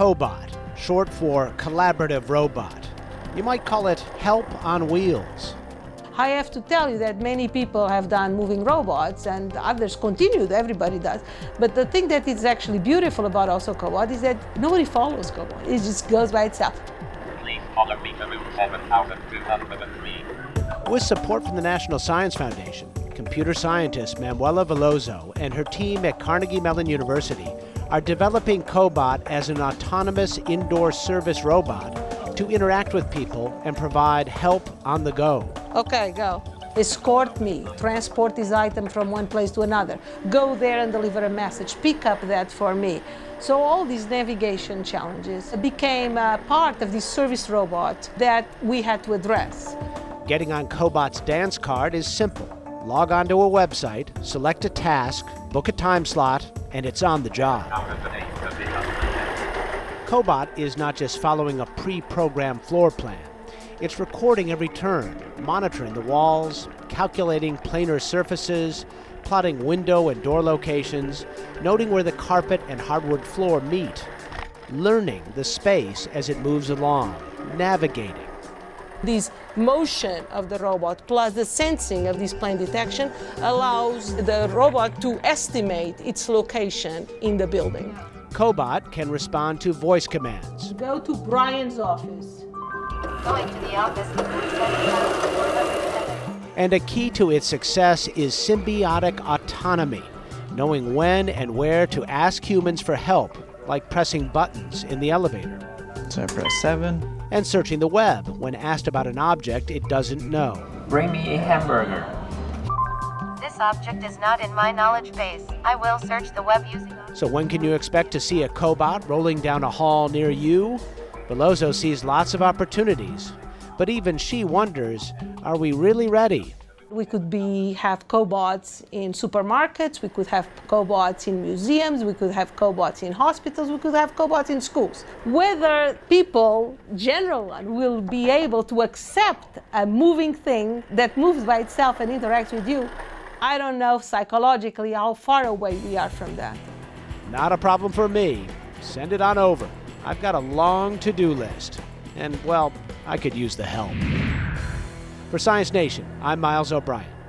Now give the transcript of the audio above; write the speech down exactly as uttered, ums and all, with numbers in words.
CoBot, short for collaborative robot. You might call it help on wheels. I have to tell you that many people have done moving robots and others continued, everybody does. But the thing that is actually beautiful about also CoBot is that nobody follows CoBot. It just goes by itself. Please follow me to room seven thousand two hundred three. With support from the National Science Foundation, computer scientist Manuela Veloso and her team at Carnegie Mellon University are developing CoBot as an autonomous indoor service robot to interact with people and provide help on the go. Okay, go. Escort me, transport this item from one place to another, go there and deliver a message, pick up that for me. So all these navigation challenges became a part of this service robot that we had to address. Getting on CoBot's dance card is simple. Log on to a website, select a task, book a time slot, and it's on the job. CoBot is not just following a pre-programmed floor plan. It's recording every turn, monitoring the walls, calculating planar surfaces, plotting window and door locations, noting where the carpet and hardwood floor meet, learning the space as it moves along, navigating. This motion of the robot plus the sensing of this plane detection allows the robot to estimate its location in the building. CoBot can respond to voice commands. Go to Brian's office. Going to the office. And a key to its success is symbiotic autonomy, knowing when and where to ask humans for help, like pressing buttons in the elevator. So I press seven. And searching the web when asked about an object it doesn't know. Bring me a hamburger. This object is not in my knowledge base. I will search the web using... So when can you expect to see a CoBot rolling down a hall near you? Veloso sees lots of opportunities, but even she wonders, are we really ready? We could be, have CoBots in supermarkets, we could have CoBots in museums, we could have CoBots in hospitals, we could have CoBots in schools. Whether people, generally, will be able to accept a moving thing that moves by itself and interacts with you, I don't know psychologically how far away we are from that. Not a problem for me. Send it on over. I've got a long to-do list. And, well, I could use the help. For Science Nation, I'm Miles O'Brien.